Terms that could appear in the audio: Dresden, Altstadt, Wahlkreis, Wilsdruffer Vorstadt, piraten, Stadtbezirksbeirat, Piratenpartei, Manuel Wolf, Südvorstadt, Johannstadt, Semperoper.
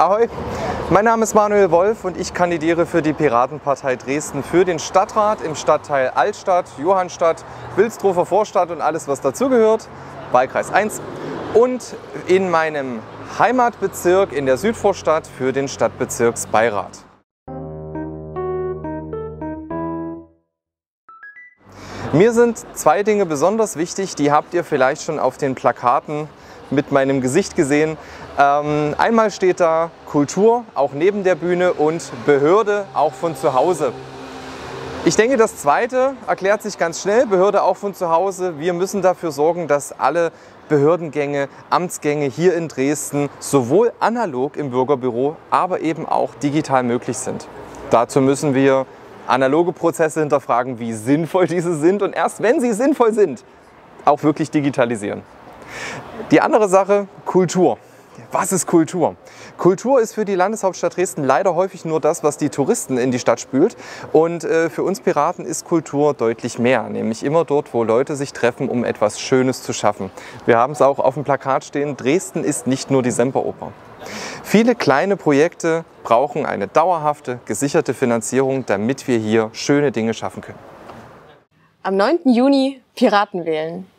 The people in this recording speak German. Ahoi, mein Name ist Manuel Wolf und ich kandidiere für die Piratenpartei Dresden für den Stadtrat im Stadtteil Altstadt, Johannstadt, Wilsdruffer Vorstadt und alles, was dazugehört, Wahlkreis 1 und in meinem Heimatbezirk in der Südvorstadt für den Stadtbezirksbeirat. Mir sind zwei Dinge besonders wichtig, die habt ihr vielleicht schon auf den Plakaten mit meinem Gesicht gesehen. Einmal steht da Kultur, auch neben der Bühne, und Behörde, auch von zu Hause. Ich denke, das zweite erklärt sich ganz schnell, Behörde auch von zu Hause. Wir müssen dafür sorgen, dass alle Behördengänge, Amtsgänge hier in Dresden sowohl analog im Bürgerbüro, aber eben auch digital möglich sind. Dazu müssen wir analoge Prozesse hinterfragen, wie sinnvoll diese sind, und erst wenn sie sinnvoll sind, auch wirklich digitalisieren. Die andere Sache, Kultur. Was ist Kultur? Kultur ist für die Landeshauptstadt Dresden leider häufig nur das, was die Touristen in die Stadt spült. Und für uns Piraten ist Kultur deutlich mehr, nämlich immer dort, wo Leute sich treffen, um etwas Schönes zu schaffen. Wir haben es auch auf dem Plakat stehen, Dresden ist nicht nur die Semperoper. Viele kleine Projekte brauchen eine dauerhafte, gesicherte Finanzierung, damit wir hier schöne Dinge schaffen können. Am 9. Juni Piraten wählen.